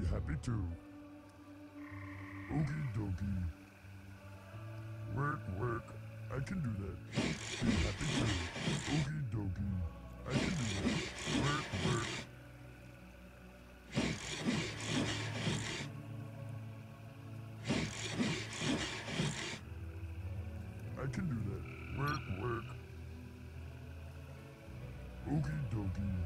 be happy too. Oogie dokie. Work. I can do that. Be happy too. Oogie dokie. I can do that. Work. I can do that. Work. Oogie dokie.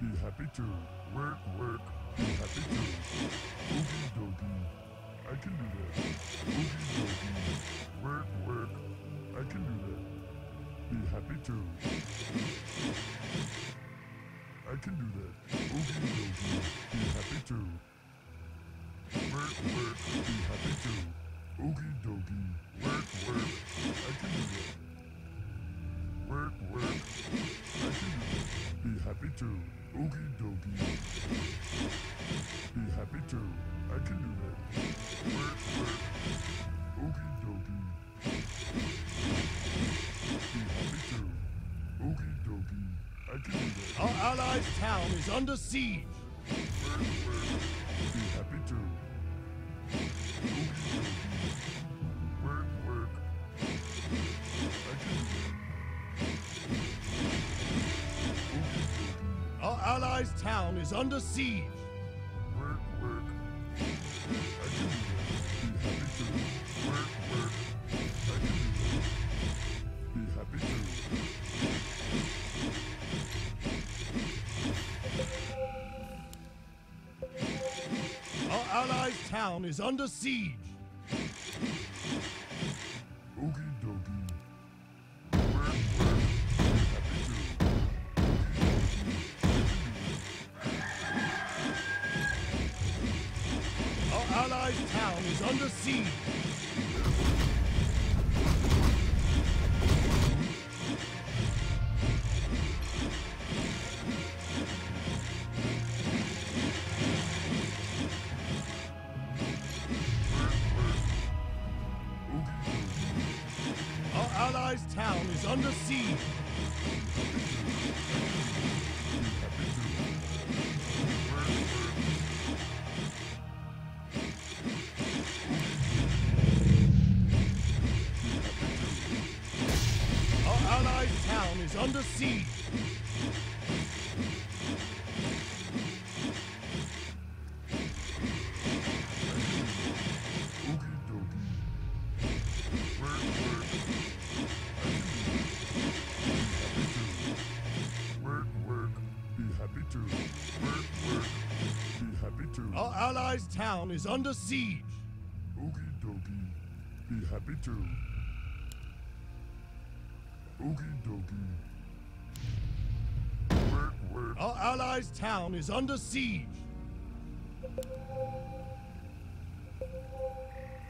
Be happy too. Work. Be happy too. Oogie dokie. I can do that. Oogie dokie. Work. I can do that. Be happy too. I can do that. Oogie dokie. Be happy too. Work. Be happy too. Oogie dokie. Work. I can do that. Work. I can do that. Be happy too. Oogie dokie. Be happy too. I can do that. Work. Oogie dokie. Be happy too. Oogie dokie. I can do that. Our allied town is under siege. Work. Be happy too. Oogie dokie. Work. I can do that. Our allies' town is under siege. Work. I can do that. Be happy too. Work. I can do that. Be happy too. Our allies' town is under siege. Oogie dokie. Town is under siege. Our allies' town is under siege. Under siege. Work. Be happy too. Work. Be happy too. Our allies' town is under siege. Oogie dokie. Be happy too. Oogie dokie. Our allies' town is under siege.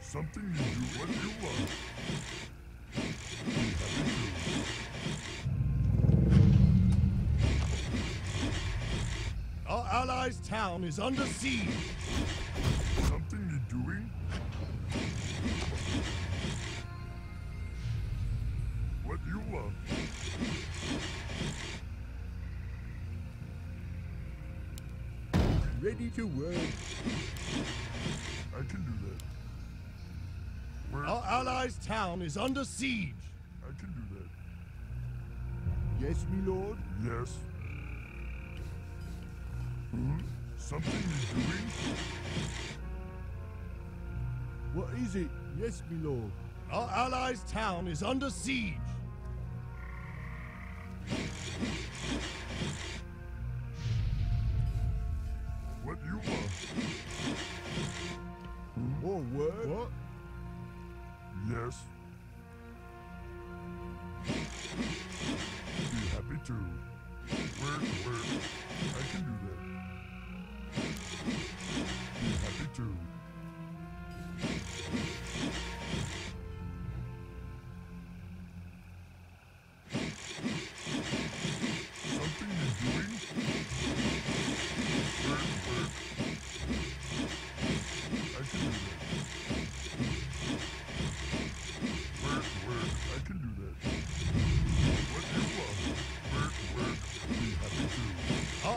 Something you do what you want. Our allies' town is under siege. Something you're doing? What you want. Ready to work. I can do that. Work. Our allies' town is under siege. I can do that. Yes, my lord? Yes. Something you're doing? What is it? Yes, my lord. Our allies' town is under siege. What you want? Or what? What? Yes. Be happy too. Work. I can do that. Be happy too.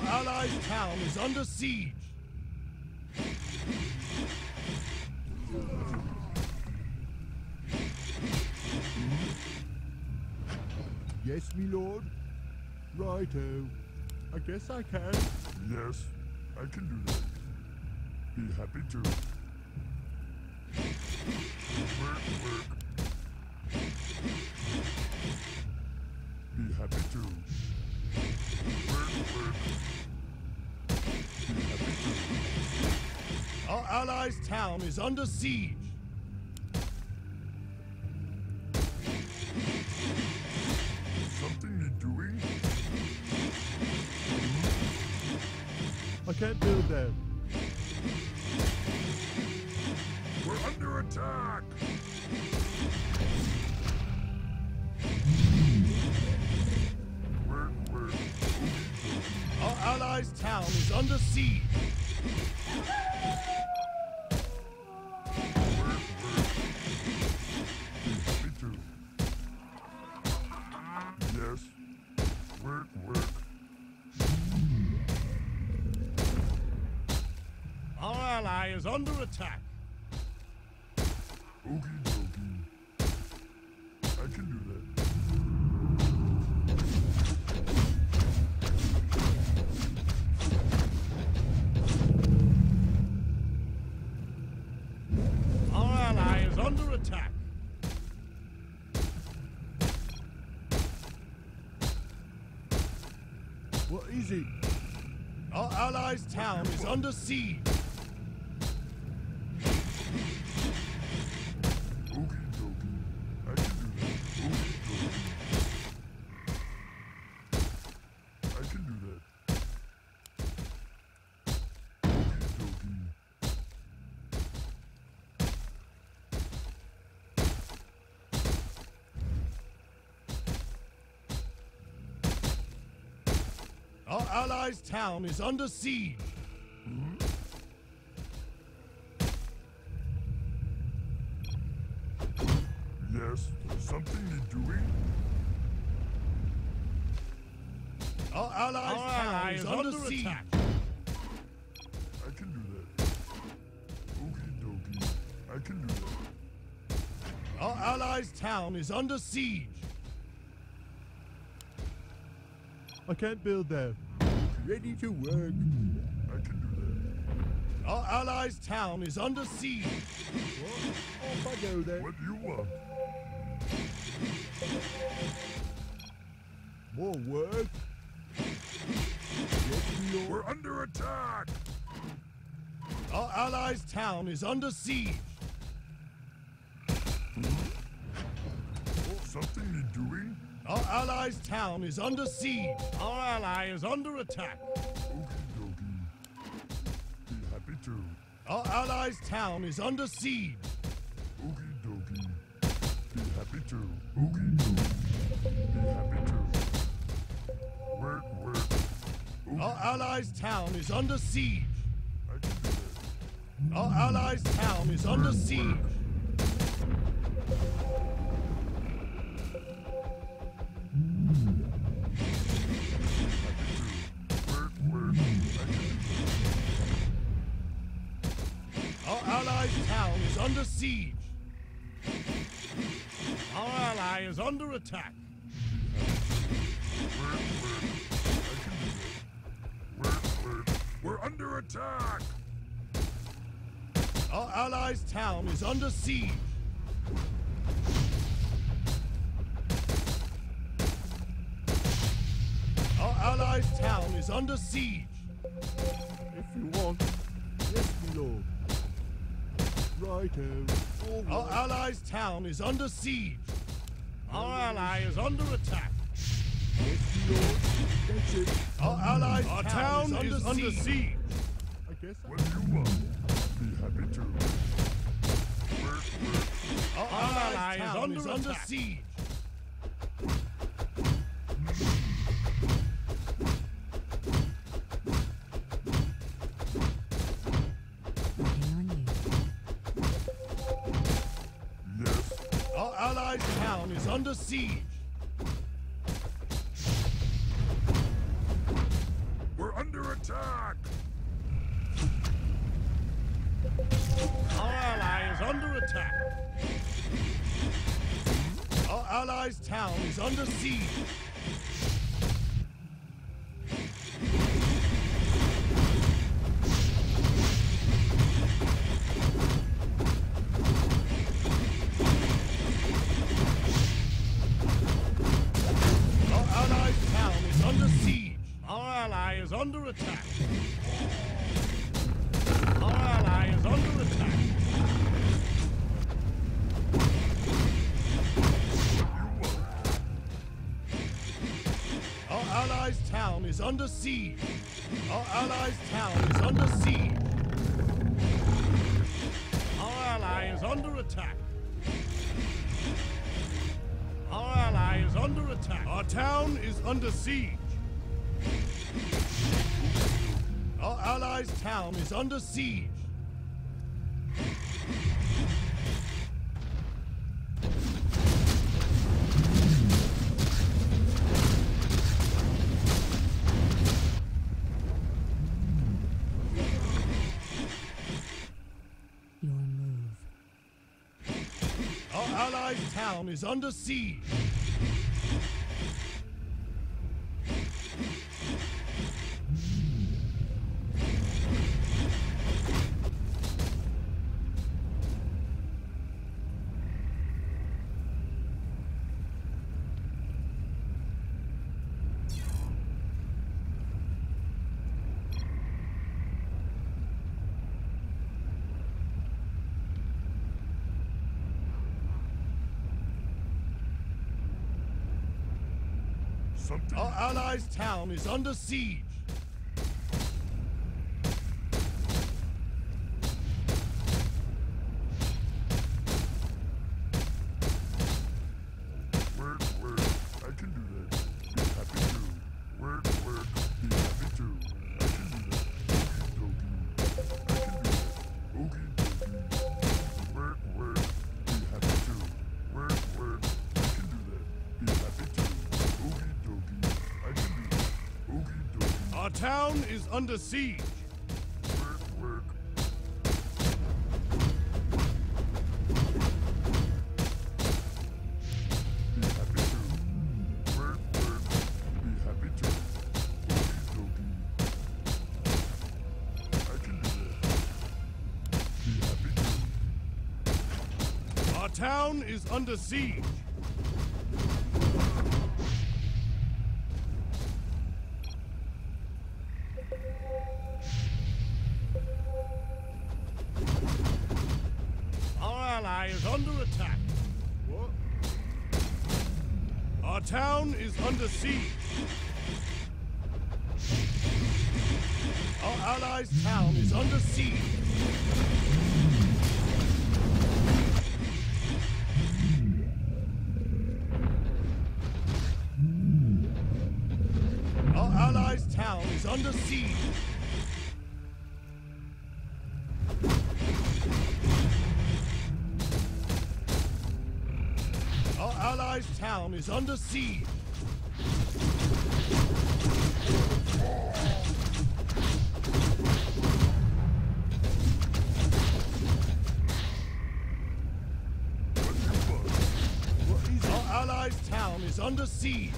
allied town is under siege. Yes, me lord. Righto. I guess I can. Yes, I can do that. Be happy to. Work. Be happy to. Work. Be happy to. Our allies' town is under siege. Something you're doing? I can't do that. We're under attack! Our allies' town is under siege! Is under attack. Oogie dokie. I can do that. Our ally is under attack. What is it? Our allies' town is under siege. Our allies' town is under siege. Yes, something you're doing. Our allies' town is under siege. I can do that. Okie dokie, I can do that. Our allies' town is under siege. I can't build that. Ready to work. I can do that. Our allies' town is under siege. What? Off I go there. What do you want? More work? Yes, we're under attack! Our allies' town is under siege. Something you're doing? Our allies' town is under siege. Our ally is under attack. Okie dokie. Be happy to. Our allies' town is under siege. Okie dokie. Be happy to. Okie dokie. Be happy to. Work. Oogie. Our allies' town is under siege. I can do that. Our allies' town is under siege. Under siege. Our ally is under attack. We're under attack. Our allies' town is under siege. Our allies' town is under siege. If you want, yes, my lord. Righto. Our allies' town is under siege. Our ally is under attack. Yes, lord. That's it. Our allies' town is under siege. I guess. What do you want? Be happy to. Work. Our allies' town is under siege. Town is under siege. We're under Attack! Our ally is under attack. Our ally's town is under siege. Under attack. Our ally is under attack. Our allies' town is under siege. Our allies' town is under siege. Our ally is under attack. Our ally is under attack. Our town is under siege. Our allies' town is under siege. Your move. Our allies' town is under siege. Something. Our allies' town is under siege. Work, I can do that. Be happy too. Work, be happy too. I can do that. Okey-dokey. I can do that. Okey-dokey. Work, be happy too. Work, I can do that. Be happy too. Our town is under siege. Work. Be happy too. Work. Be happy too. Okey-dokey. I can do that. Be happy too. Our town is under siege. Is under attack. What? Our town is under siege. Our allies' town is under siege. Our allies' town is under siege. Town is under siege. Our allies' town is under siege.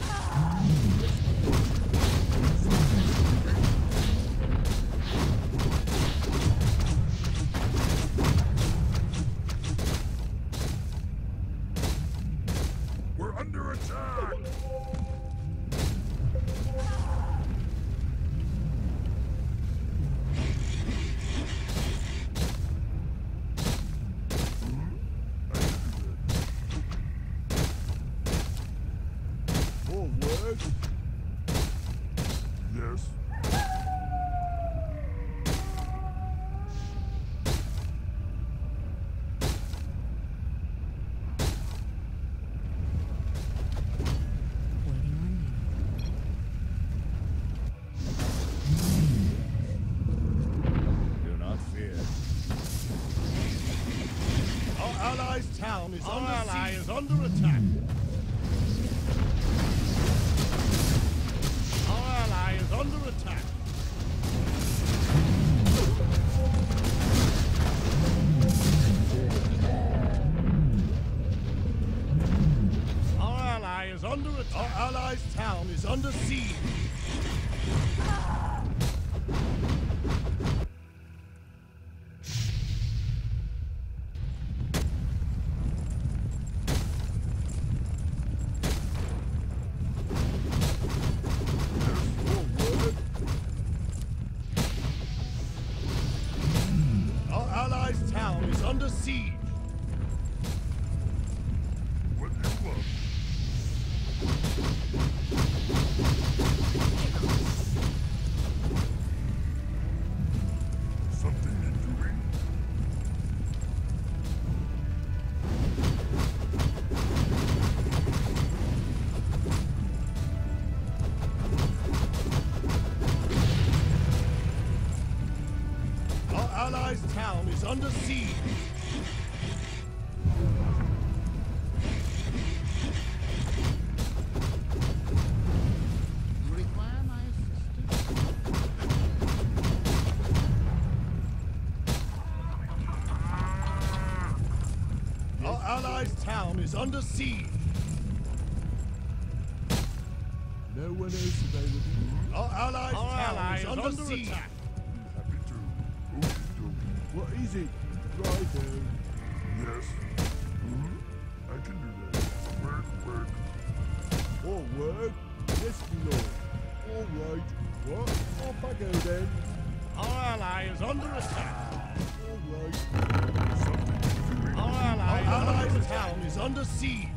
Yes. Do not fear. Our allies' town is under siege. Our ally is under attack. Under attack. is under siege. Our allies' town is under siege. Under siege. You require my assistance. Our allies' town is under siege. No one else available. Our allies' town is under siege. Attack. What is it? Right there. Yes. Mm-hmm. I can do that. Work, work. Oh, work? Yes, my lord. All right. What? Off I go then. Our ally is under attack. All right. Our allies' town is under siege.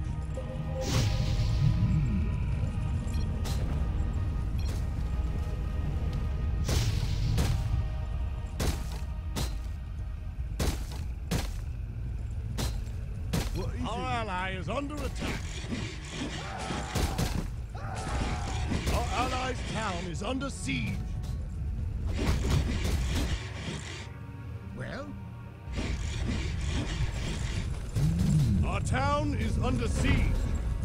Our ally is under attack. Our allies' town is under siege. Well? Our town is under siege.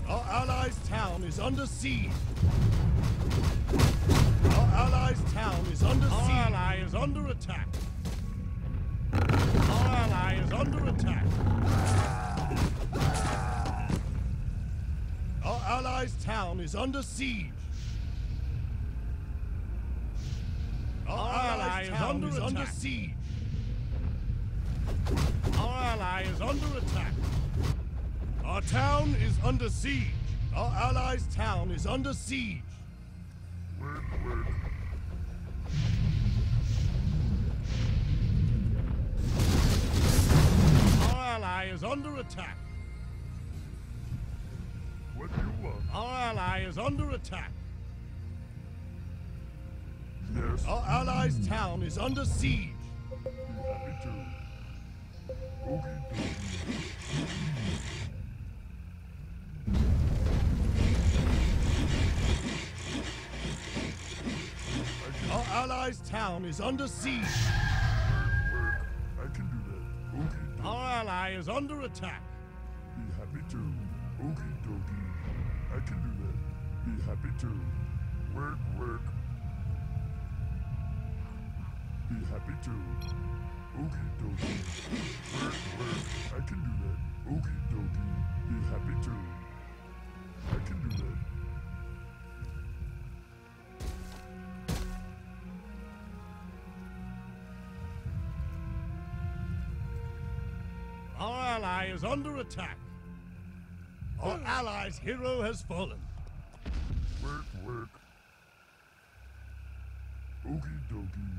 Our allies' town is under siege. Our allies' town is under siege. Our ally is under attack. Our ally is under attack. Our allies' town is under siege. Our ally is under siege. Our ally is under attack. Our town is under siege. Our allies' town is under siege. Work. Our ally is under attack. Our ally is under attack. Yes. Our allies' town is under siege. Our allies' town is under siege. I can do that. Okay, our ally is under attack. Be happy to. Okie dokie. I can do that. Be happy to. Work. Be happy to. Okie dokie. Work. I can do that. Okie dokie. Be happy to. I can do that. Our ally is under attack. Our allies' hero has fallen. Work. Okie dokie.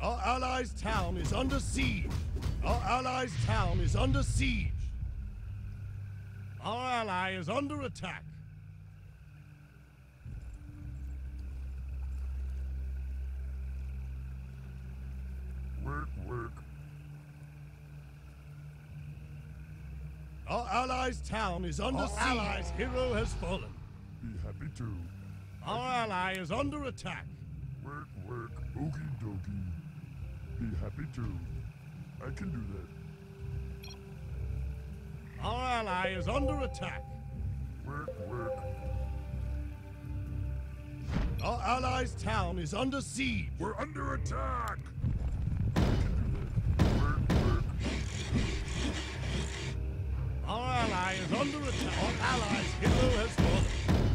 Our allies' town is under siege. Our allies' town is under siege. Our ally is under attack. Work. Our allies' town is under siege. Our allies' hero has fallen. Be happy to. Our ally is under attack. Work. Okie dokie. Be happy to. I can do that. Our ally is under attack. Work. Our allies' town is under siege. We're under attack. Our ally is under attack. Our allies' hero has fallen.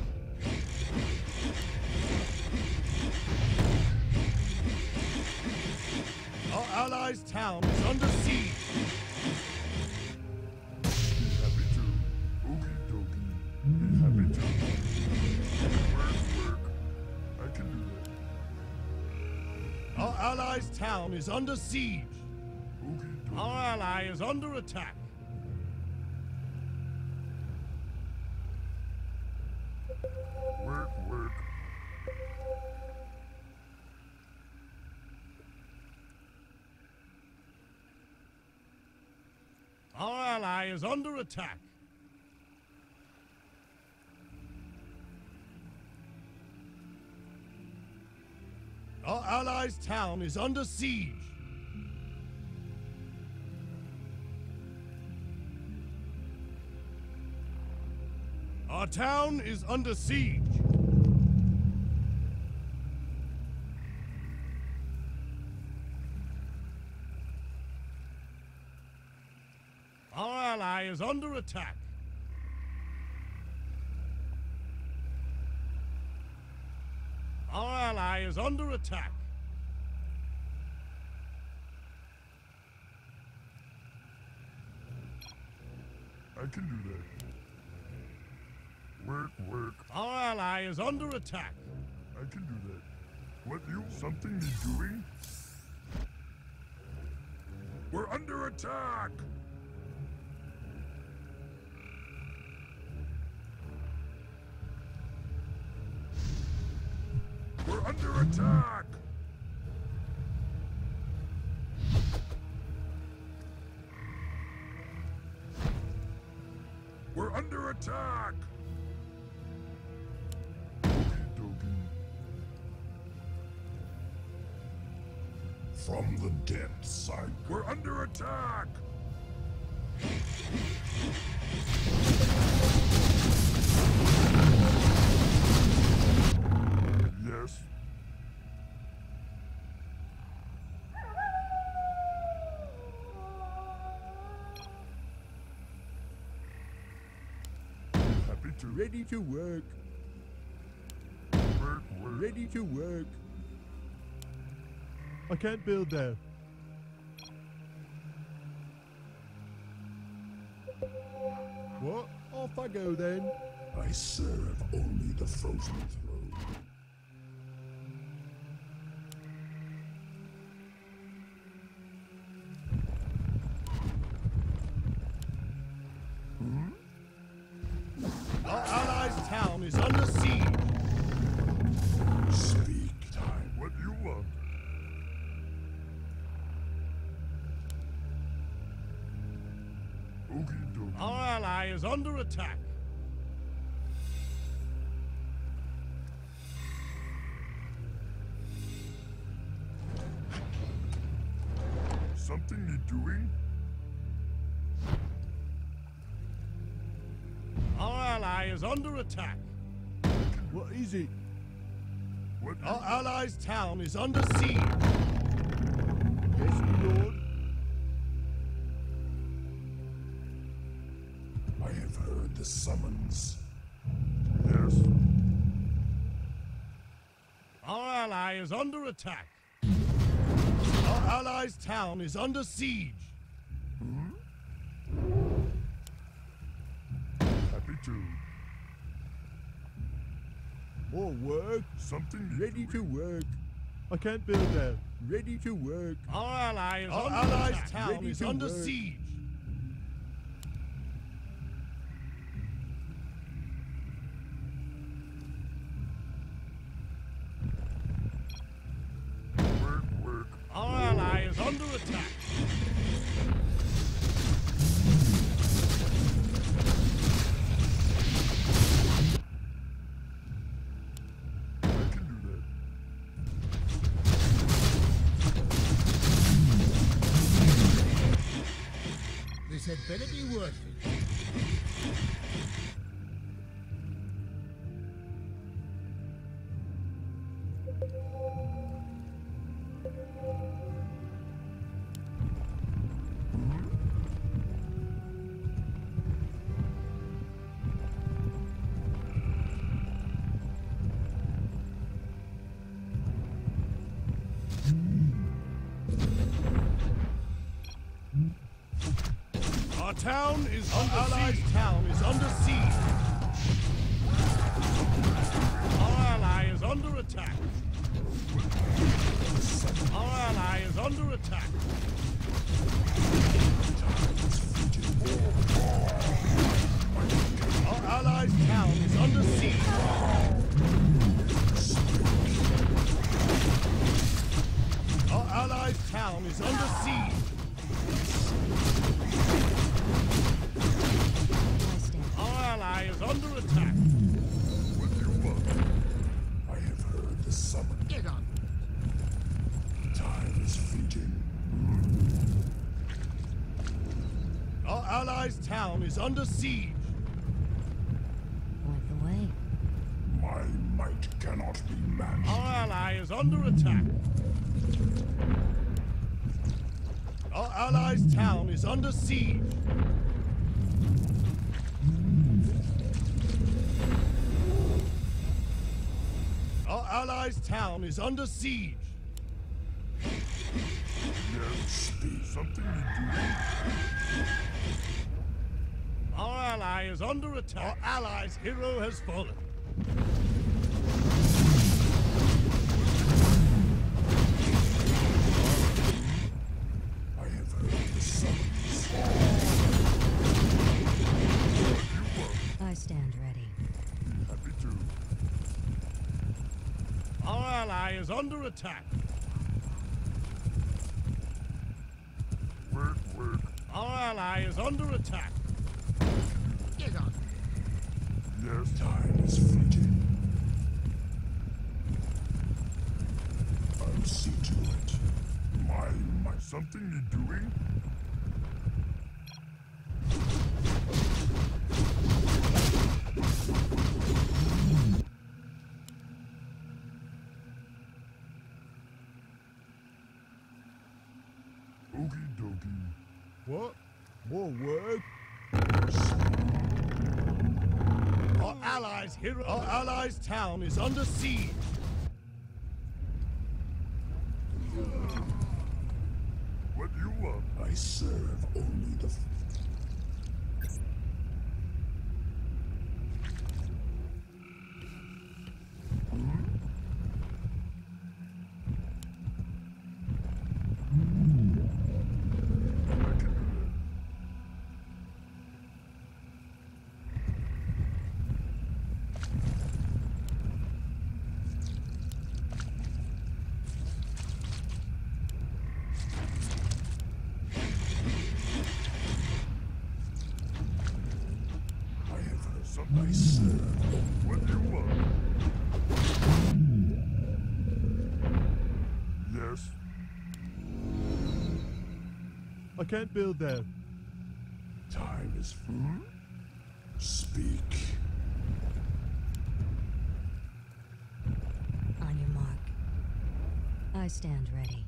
civilized town is under siege. I can do that. Our allies' town is under siege. Our ally is under attack. Work. Our ally is under attack. Our allies' town is under siege. Our town is under siege. Our ally is under attack. Our ally is under attack. I can do that. Work. Our ally is under attack. I can do that. What you? Something you're doing? We're under attack! We're under attack! We're under attack! From the depths, we're under attack! Yes. Ready to work. Ready to work. I can't build there. What? Off I go then. I serve only the frozen throne. Is under siege. Speak time. What do you want? Okey-dokey. Our ally is under attack. Something you're doing? Our ally is under attack. What is it? What? Our allies' town is under siege. Yes, Lord. I have heard the summons. Yes. Our ally is under attack. Our allies' town is under siege. Hmm? Happy to. More work. Something ready to work. I can't build that. Ready to work. Our allies' town is under siege. Work. Our ally is under attack. It better be worth it. Our town is under siege. Our town is under siege. Our ally is under attack. Our ally is under attack. Our allies' town is under siege. Our allies' town is under siege. Our ally is under attack. With your mother, I have heard the summons. Get on. Time is fleeting. Our allies' town is under siege. Worth the wait. My might cannot be matched. Our ally is under attack. Our allies' town is under siege. Our allies' town is under siege. Yes, something you do. Our ally is under attack. Our ally's hero has fallen. I have heard the summons. I stand ready. Happy to. Our ally is under attack. Our ally is under attack. Get on. Their time is fleeting. I'll see to it. My something you're doing? Oogie dokie. What? More work? Our allies' hero. Our allies' town is under siege. What you want? I serve only the. I can't build there. Time is full. Speak. On your mark. I stand ready.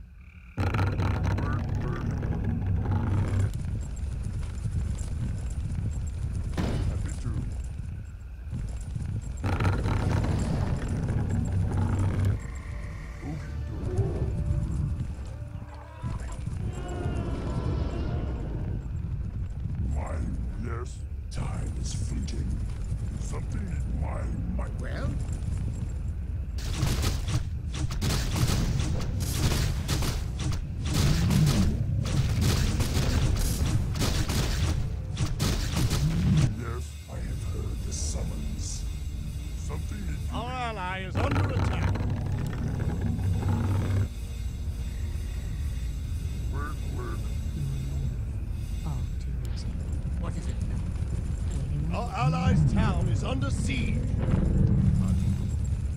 Under siege.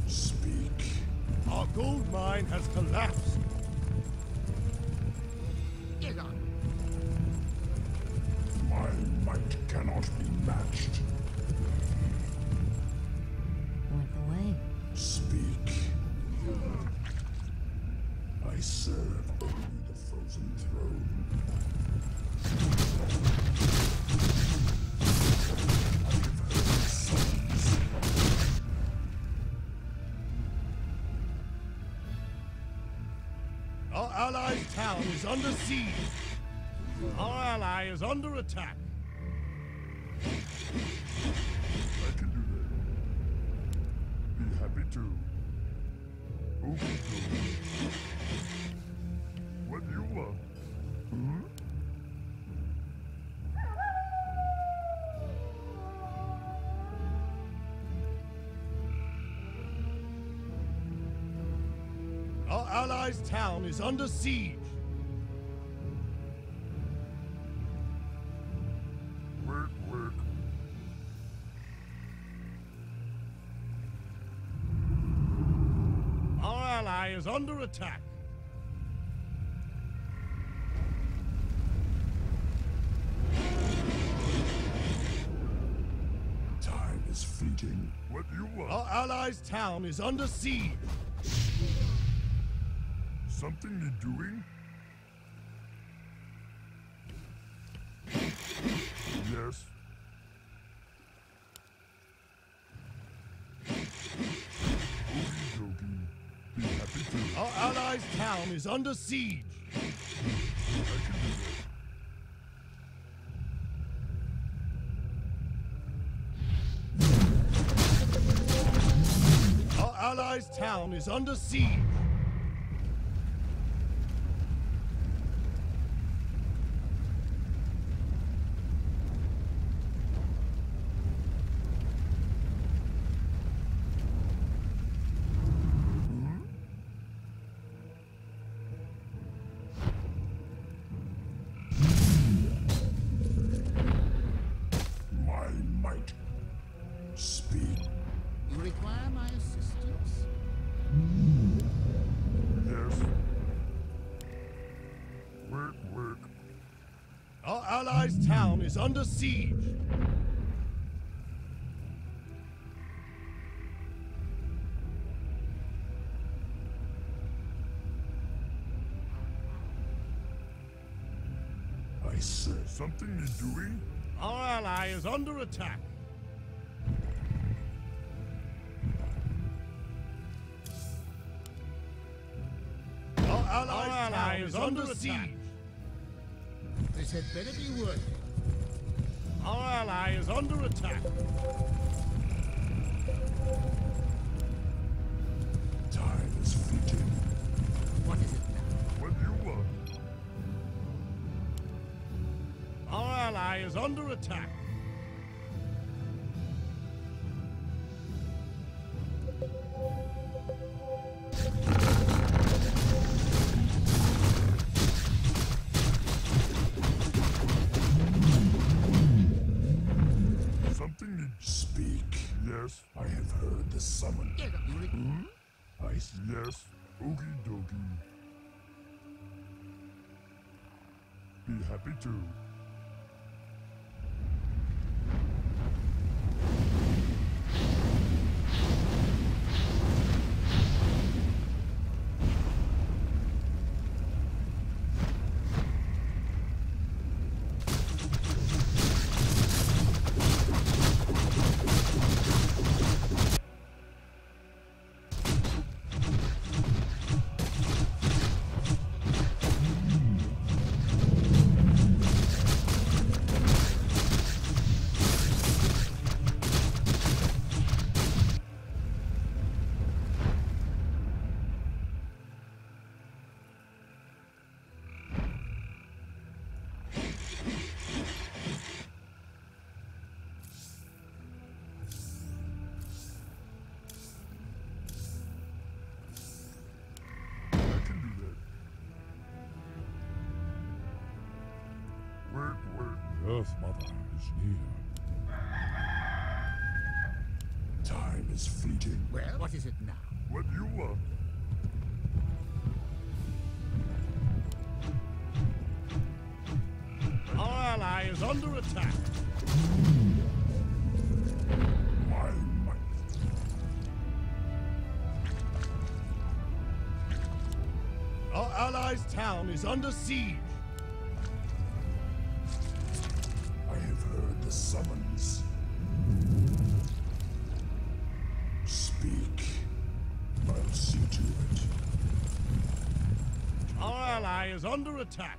Speak. Our gold mine has collapsed. Get on. My might cannot be matched. Went away. Speak. I serve only the frozen throne. Our allies' town is under siege. Our ally is under attack. to. What do you want? Hmm? Our allies' town is under siege. Work. Our ally is under attack. Time is fleeting. What do you want? Our allies' town is under siege. Something you're doing? Yes. Okey-dokey. Be happy too. Our allies' town is under siege. I can do that. Our allies' town is under siege. Allies' town is under siege. I said something you're doing? Our ally is under attack. Our ally is under siege. This had better be worth it. Our ally is under attack. Time is fleeting. What is it now? What do you want? Our ally is under attack. I have heard the summon. Hmm? Yes, Oogie Dogie. Be happy too. Earth Mother is near. Time is fleeting. Well, what is it now? What do you want? Our ally is under attack. My might. Our ally's town is under siege. The summons. Speak. I'll see to it. Our ally is under attack.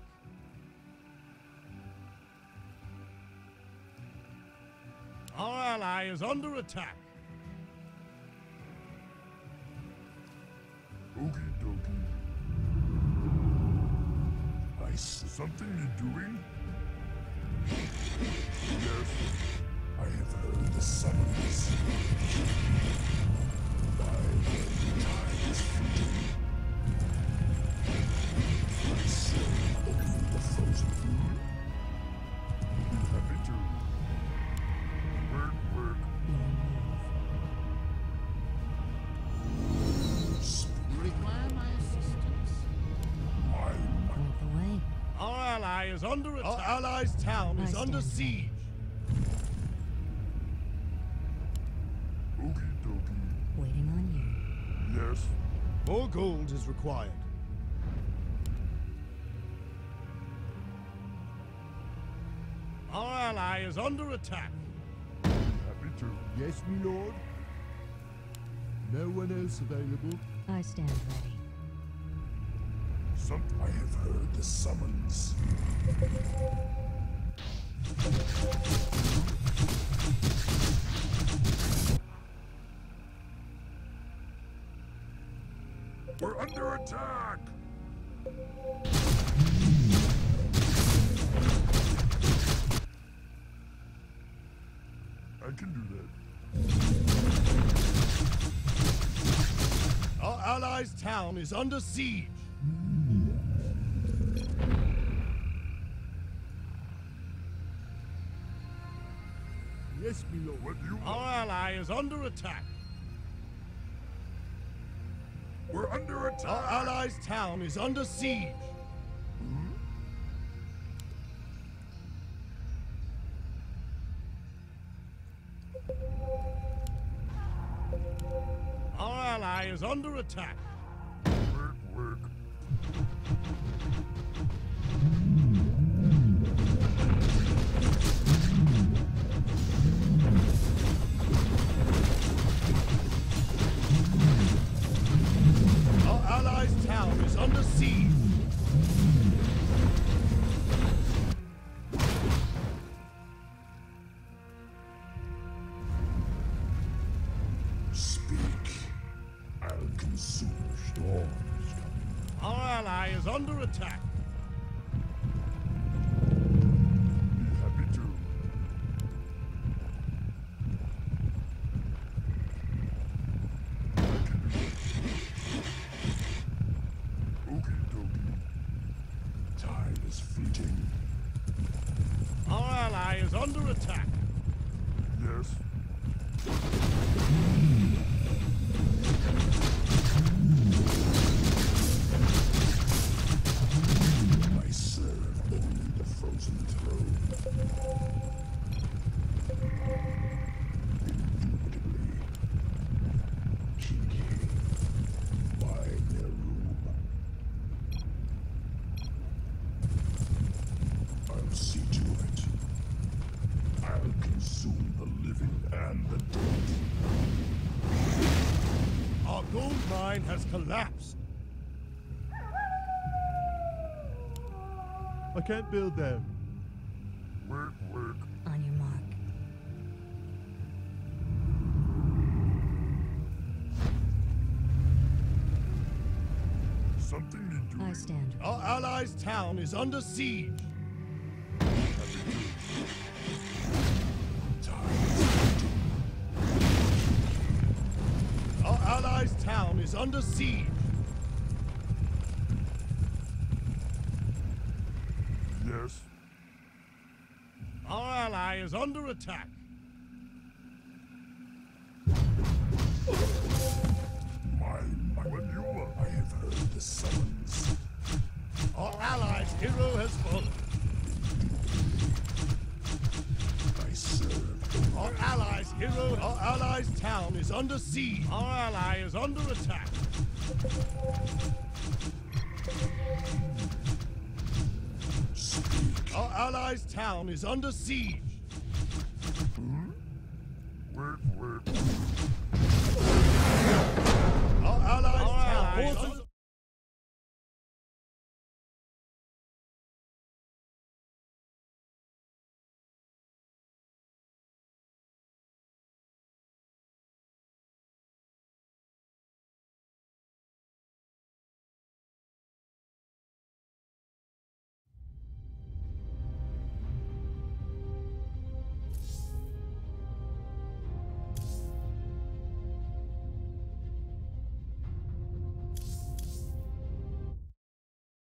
Our ally is under attack. Okie dokie. Nice. Something you're doing? Yes, I have heard the summons. I heard the time is fleeting. I say, open the frozen food. You have it too. Our allies' town is under siege. Okie dokie. Waiting on you. Yes. More gold is required. Our ally is under attack. Happy to. Yes, my lord. No one else available. I stand ready. I have heard the summons. We're under attack! I can do that. Our allies' town is under siege. Yes, my lord. What you Our ally is under attack. We're under attack. Our ally's town is under siege. Hmm? Our ally is under attack. Work. Under siege. Speak. I'll consume storms. Our ally is under attack. Be happy to. Under attack. Yes. I serve only the frozen throne. Indubitably. Kiki. By their room. I'll see to it. I'll consume the living and the dead. Our gold mine has collapsed. I can't build them. Work. On your mark. Something to do. I stand. Our allies' town is under siege. Town is under siege. Yes. Our ally is under attack. My maneuver. I have heard the summons. Our ally's hero has fallen. I serve. Our allies' hero, our allies' town is under siege. Our ally is under attack. Speak. Our allies' town is under siege. Hmm? Our allies' town.